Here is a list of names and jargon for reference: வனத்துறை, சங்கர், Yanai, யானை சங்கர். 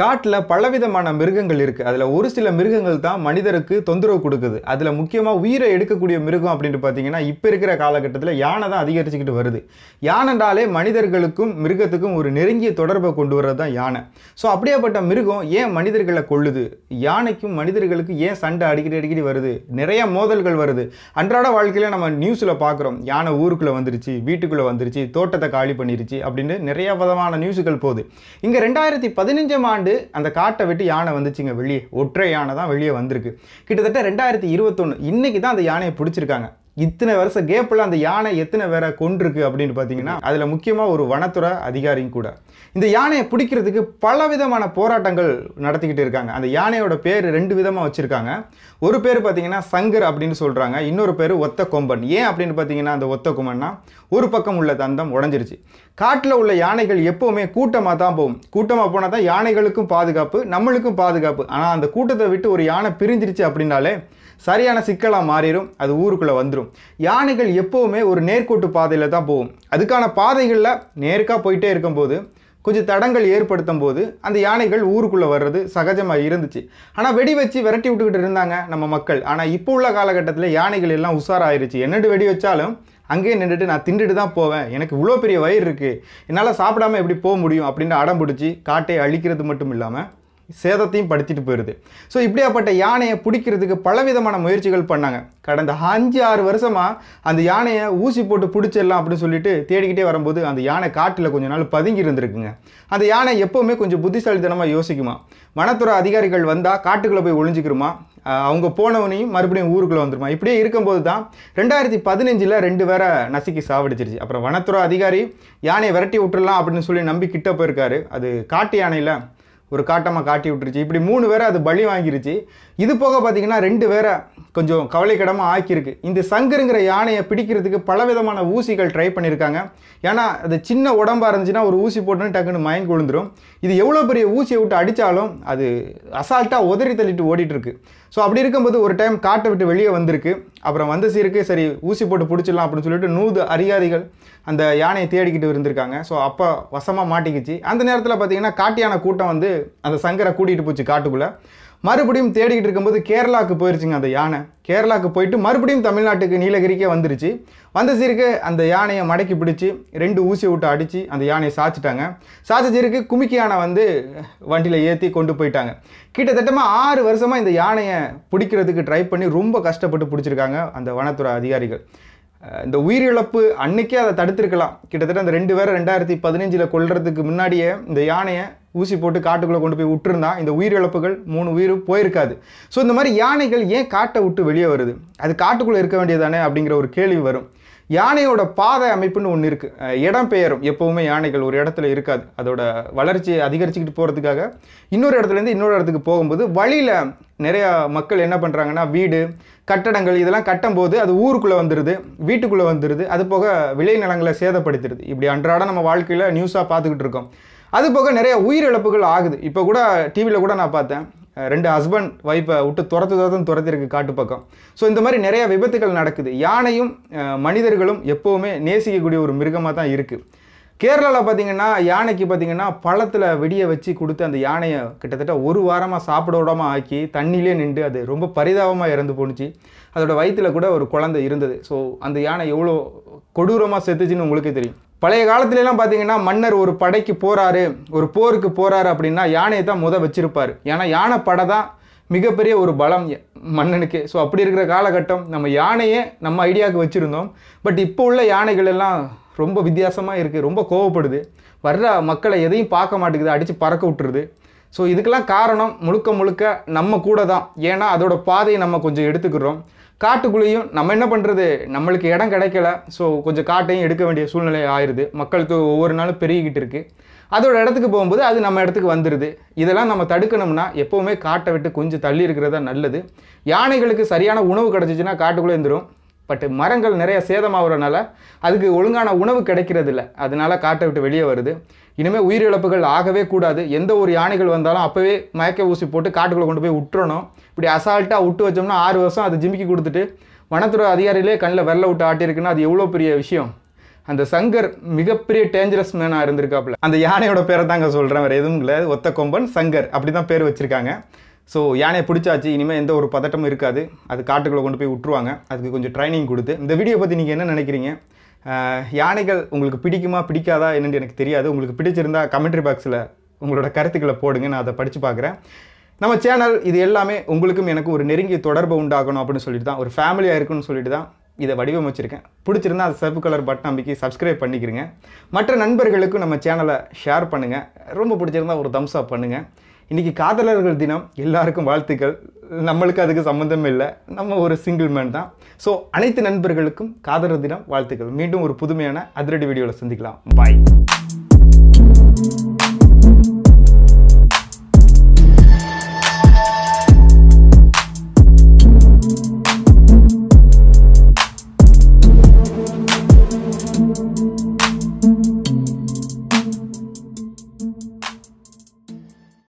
காட்டுல பலவிதமான மிருகங்கள் இருக்கு. அதுல ஒரு சில மிருகங்கள் தான் மனிதருக்கு தொந்தரவு கொடுக்குது. அதுல முக்கியமா உயிரை எடுக்கக்கூடிய மிருகம் அப்படினு பாத்தீங்கன்னா இப்ப இருக்கிற காலகட்டத்துல யானை தான் அதிகரிச்சிட்டு வருது. யானைனாலே மனிதர்களுக்கும் மிருகத்துக்கும் ஒரு நெருங்கிய தொடர்பை கொண்டு வரது தான் யானை. சோ அப்படியேப்பட்ட மிருகம் ஏன் மனிதர்களை கொல்லுது? யானைக்கும் மனிதர்களுக்கு ஏன் சண்டை அடிக்கடி வருது? நிறைய மோதல்கள் வருது. அன்றாட வாழ்க்கையில நம்ம நியூஸ்ல பாக்குறோம், யானை ஊருக்குள்ள வந்துருச்சு, வீட்டுக்குள்ள வந்துருச்சு, தோட்டத்தை காலி பண்ணிருச்சு அப்படினு நிறைய விதமான நியூஸ்கள் போகுது. இங்க 2015 ஆண்டு அந்த காட்டை விட்டு யானை வந்துச்சுங்க வெளியே. ஒற்றை யானை தான் வெளியே வந்திருக்கு. கிட்டத்தட்ட 2021 இன்னைக்கு தான் அந்த யானையை பிடிச்சிருக்காங்க. இத்தனை வருஷ கேப்பில் அந்த யானை எத்தனை பேரை கொண்டிருக்கு அப்படின்னு பார்த்தீங்கன்னா அதில் முக்கியமாக ஒரு வனத்துறை அதிகாரியும் கூட. இந்த யானையை பிடிக்கிறதுக்கு பலவிதமான போராட்டங்கள் நடத்திக்கிட்டு இருக்காங்க. அந்த யானையோட பேர் ரெண்டு விதமாக வச்சுருக்காங்க. ஒரு பேர் பார்த்தீங்கன்னா சங்கர் அப்படின்னு சொல்கிறாங்க, இன்னொரு பேர் ஒத்த கொம்பன். ஏன் அப்படின்னு பார்த்தீங்கன்னா அந்த ஒத்த கொம்பன்னா ஒரு பக்கம் உள்ள தந்தம் உடஞ்சிருச்சு. காட்டில் உள்ள யானைகள் எப்போவுமே கூட்டமாக தான் போகும். கூட்டமாக போனால் தான் யானைகளுக்கும் பாதுகாப்பு, நம்மளுக்கும் பாதுகாப்பு. ஆனால் அந்த கூட்டத்தை விட்டு ஒரு யானை பிரிஞ்சிருச்சு அப்படின்னாலே சரியான சிக்கலாக மாறிடும், அது ஊருக்குள்ளே வந்துடும். யானைகள் எப்போவுமே ஒரு நேர்கோட்டு பாதையில் தான் போகும். அதுக்கான பாதைகளில் நேர்க்காக போயிட்டே இருக்கும்போது கொஞ்சம் தடங்கள் ஏற்படுத்தும் போது அந்த யானைகள் ஊருக்குள்ளே வர்றது சகஜமாக இருந்துச்சு. ஆனால் வெடி வச்சு விரட்டி விட்டுக்கிட்டு இருந்தாங்க நம்ம மக்கள். ஆனால் இப்போ உள்ள காலகட்டத்தில் யானைகள் எல்லாம் உஷாராயிருச்சு. என்னென்னு வெடி வச்சாலும் அங்கேயே நின்றுட்டு நான் திண்டுட்டு தான் போவேன், எனக்கு இவ்வளோ பெரிய வயிறு இருக்குது, என்னால் சாப்பிடாமல் எப்படி போக முடியும் அப்படின்னு அடம் பிடிச்சி காட்டை அழிக்கிறது மட்டும் இல்லாமல் சேதத்தையும் படுத்திட்டு போயிடுது. ஸோ இப்படியாப்பட்ட யானையை பிடிக்கிறதுக்கு பலவிதமான முயற்சிகள் பண்ணாங்க. கடந்த 5-6 வருஷமாக அந்த யானையை ஊசி போட்டு பிடிச்சிடலாம் அப்படின்னு சொல்லிட்டு தேடிக்கிட்டே வரும்போது அந்த யானை காட்டில் கொஞ்ச நாள் பதுங்கி இருந்திருக்குங்க. அந்த யானை எப்போவுமே கொஞ்சம் புத்திசாலித்தனமாக யோசிக்குமா. வனத்துறை அதிகாரிகள் வந்தால் காட்டுக்குள்ளே போய் ஒளிஞ்சிக்கிறோமா, அவங்க போனவனையும் மறுபடியும் ஊருக்குள்ளே வந்துடுமா. இப்படியே இருக்கும்போது தான் 2015 2 பேரை நசுக்கி சாவடிச்சிருச்சு. அப்புறம் வனத்துறை அதிகாரி யானையை விரட்டி விட்டுடலாம் அப்படின்னு சொல்லி நம்பி கிட்ட போயிருக்காரு. அது காட்டு யானையில் ஒரு காட்டமாக காட்டி விட்டுருச்சு. இப்படி 3 பேரை அது பலி வாங்கிருச்சு. இது போக பார்த்தீங்கன்னா 2 பேரை கொஞ்சம் கவலைக்கிடமாக ஆக்கியிருக்கு. இந்த சங்கருங்கிற யானையை பிடிக்கிறதுக்கு பலவிதமான ஊசிகள் ட்ரை பண்ணியிருக்காங்க. ஏன்னா அது சின்ன உடம்பாக இருந்துச்சுன்னா ஒரு ஊசி போட்டுன்னு டக்குன்னு மயங்கி விழுந்துடும். இது எவ்வளோ பெரிய ஊசியை விட்டு அடித்தாலும் அது அசால்ட்டாக உதறி தள்ளிட்டு ஓடிட்டுருக்கு. ஸோ அப்படி இருக்கும்போது ஒரு டைம் காட்டை விட்டு வெளியே வந்திருக்கு. அப்புறம் வந்த சீருக்கு சரி ஊசி போட்டு பிடிச்சிடலாம் அப்படின்னு சொல்லிட்டு 100 அதிகாரிகள் அந்த யானையை தேடிக்கிட்டு இருந்திருக்காங்க. ஸோ அப்போ வசமாக மாட்டிக்கிச்சு. அந்த நேரத்தில் பார்த்தீங்கன்னா காட்டு யானை கூட்டம் வந்து அந்த சங்கரை கூட்டிகிட்டு போச்சு காட்டுக்குள்ளே. மறுபடியும் தேடிக்கிட்டு இருக்கும்போது கேரளாவுக்கு போயிடுச்சுங்க அந்த யானை. கேரளாவுக்கு போயிட்டு மறுபடியும் தமிழ்நாட்டுக்கு நீலகிரிக்கே வந்துருச்சு. வந்த சீருக்கு அந்த யானையை மடக்கி பிடிச்சி 2 ஊசியை விட்டு அடித்து அந்த யானையை சாய்ச்சிட்டாங்க. சாய்ச்ச சீருக்கு குமிக்கி யானை வந்து வண்டியில் ஏற்றி கொண்டு போயிட்டாங்க. கிட்டத்தட்டமாக 6 வருஷமாக இந்த யானையை பிடிக்கிறதுக்கு ட்ரை பண்ணி ரொம்ப கஷ்டப்பட்டு பிடிச்சிருக்காங்க அந்த வனத்துறை அதிகாரிகள். இந்த உயிரிழப்பு அன்னைக்கே அதை தடுத்துருக்கலாம். கிட்டத்தட்ட அந்த 2 பேரை 2015 கொல்றதுக்கு முன்னாடியே இந்த யானையை ஊசி போட்டு காட்டுக்குள்ளே கொண்டு போய் விட்டுருந்தா இந்த உயிரிழப்புகள் 3 உயிர் போயிருக்காது. ஸோ இந்த மாதிரி யானைகள் ஏன் காட்டை விட்டு வெளியே வருது? அது காட்டுக்குள்ளே இருக்க வேண்டியதானே அப்படிங்கிற ஒரு கேள்வி வரும். யானையோட பாதை அமைப்புன்னு ஒன்று இருக்குது. இடம் பெயரும். எப்போவுமே யானைகள் ஒரு இடத்துல இருக்காது. அதோட வளர்ச்சியை அதிகரிச்சுக்கிட்டு போகிறதுக்காக இன்னொரு இடத்துலேருந்து இன்னொரு இடத்துக்கு போகும்போது வழியில் நிறையா மக்கள் என்ன பண்ணுறாங்கன்னா வீடு கட்டடங்கள் இதெல்லாம் கட்டும்போது அது ஊருக்குள்ளே வந்துடுது, வீட்டுக்குள்ளே வந்துடுது. அது போக விளைநிலங்களை சேதப்படுத்திடுது. இப்படி அன்றாட நம்ம வாழ்க்கையில் நியூஸாக பார்த்துக்கிட்டு இருக்கோம். அது போக நிறைய உயிரிழப்புகள் ஆகுது. இப்போ கூட டிவியில் கூட நான் பார்த்தேன், 2 ஹஸ்பண்ட் வைஃபை விட்டு துரத்திருக்கு காட்டு பக்கம். ஸோ இந்த மாதிரி நிறைய விபத்துகள் நடக்குது. யானையும் மனிதர்களும் எப்போவுமே நேசிக்கக்கூடிய ஒரு மிருகமாக தான் இருக்குது. கேரளாவில் பார்த்தீங்கன்னா யானைக்கு பார்த்தீங்கன்னா பழத்தில் வெடியை வச்சு கொடுத்து அந்த யானையை கிட்டத்தட்ட ஒரு வாரமாக சாப்பிட விடாமல் ஆக்கி தண்ணியிலே நின்று அது ரொம்ப பரிதாபமாக இறந்து போணுச்சு. அதோடய வயிற்றில் கூட ஒரு குழந்தை இருந்தது. ஸோ அந்த யானை எவ்வளோ கொடூரமாக செத்துச்சுன்னு உங்களுக்கே தெரியும். பழைய காலத்துலலாம் பார்த்தீங்கன்னா மன்னர் ஒரு படைக்கு போகிறாரு, ஒரு போருக்கு போகிறாரு அப்படின்னா யானையை தான் வச்சிருப்பார். ஏன்னா யானை படை தான் மிகப்பெரிய ஒரு பலம் மன்னனுக்கு. ஸோ அப்படி இருக்கிற காலகட்டம் நம்ம யானையே நம்ம ஐடியாவுக்கு வச்சுருந்தோம். பட் இப்போ உள்ள யானைகள் எல்லாம் ரொம்ப வித்தியாசமாக இருக்குது. ரொம்ப கோவப்படுது, வர்ற மக்களை எதையும் பார்க்க மாட்டேங்குது, அடித்து பறக்க விட்டுருது. ஸோ இதுக்கெல்லாம் காரணம் முழுக்க நம்ம கூட தான். ஏன்னா அதோட பாதையை நம்ம கொஞ்சம் எடுத்துக்கிறோம். காட்டுக்குள்ளேயும் நம்ம என்ன பண்ணுறது, நம்மளுக்கு இடம் கிடைக்கல. ஸோ கொஞ்சம் காட்டையும் எடுக்க வேண்டிய சூழ்நிலை ஆயிடுது. மக்களுக்கு ஒவ்வொரு நாளும் பெருகிக்கிட்டு இருக்குது. அதோட இடத்துக்கு போகும்போது அது நம்ம இடத்துக்கு வந்துடுது. இதெல்லாம் நம்ம தடுக்கணும்னா எப்போவுமே காட்டை விட்டு கொஞ்சம் தள்ளி இருக்கிறதா நல்லது. யானைகளுக்கு சரியான உணவு கிடச்சிச்சின்னா காட்டுக்குள்ளே இருந்துடும். பட் மரங்கள் நிறைய சேதமாகறனால அதுக்கு ஒழுங்கான உணவு கிடைக்கிறது இல்லை. அதனால காட்டை விட்டு வெளியே வருது. இனிமேல் உயிரிழப்புகள் ஆகவே கூடாது. எந்த ஒரு யானைகள் வந்தாலும் அப்போவே மயக்க ஊசி போட்டு காட்டுக்குள்ளே கொண்டு போய் விட்டுறணும். இப்படி அசால்ட்டாக விட்டு வச்சோம்னா 6 வருஷம் அது ஜிமிக்கி கொடுத்துட்டு வனத்துறை அதிகாரிகளே கண்ணில் வெள்ள விட்டு ஆட்டியிருக்குன்னா அது எவ்வளோ பெரிய விஷயம். அந்த சங்கர் மிகப்பெரிய டேஞ்சரஸ் மேனா இருந்திருக்காப்ல. அந்த யானையோட பேரை தாங்க சொல்கிறேன், வேறு எதுவும் இல்லை. ஒத்த கொம்பன் சங்கர் அப்படி தான் பேர் வச்சுருக்காங்க. ஸோ யானையை பிடிச்சாச்சு, இனிமேல் எந்த ஒரு பதட்டமும் இருக்காது. அது காட்டுக்குள்ளே கொண்டு போய் விட்டுருவாங்க. அதுக்கு கொஞ்சம் ட்ரைனிங் கொடுத்து. இந்த வீடியோ பற்றி நீங்கள் என்ன நினைக்கிறீங்க? யானைகள் உங்களுக்கு பிடிக்குமா பிடிக்காதா என்னென்னு எனக்கு தெரியாது. உங்களுக்கு பிடிச்சிருந்தா கமெண்ட்ரி பாக்ஸில் உங்களோட கருத்துக்களை போடுங்க, நான் அதை படித்து பார்க்குறேன். நம்ம சேனல் இது எல்லாமே உங்களுக்கும் எனக்கு ஒரு நெருங்கிய தொடர்பு உண்டாகணும் அப்படின்னு சொல்லிட்டு தான், ஒரு ஃபேமிலியாக இருக்குன்னு சொல்லிட்டு தான் இதை வடிவமைச்சிருக்கேன். பிடிச்சிருந்தா அது சிவப்பு கலர் பட்டன் அமைக்கி சப்ஸ்கிரைப் பண்ணிக்கிறீங்க. மற்ற நண்பர்களுக்கும் நம்ம சேனலை ஷேர் பண்ணுங்கள். ரொம்ப பிடிச்சிருந்தா ஒரு தம்ஸ் அப் பண்ணுங்கள். இன்றைக்கி காதலர்கள் தினம், எல்லாருக்கும் வாழ்த்துக்கள். நம்மளுக்கு அதுக்கு சம்மந்தம் இல்லை, நம்ம ஒரு சிங்கிள் மேன் தான். ஸோ அனைத்து நண்பர்களுக்கும் காதலர் தினம் வாழ்த்துக்கள். மீண்டும் ஒரு புதுமையான அதிரடி வீடியோவில் சந்திக்கலாம். பாய்.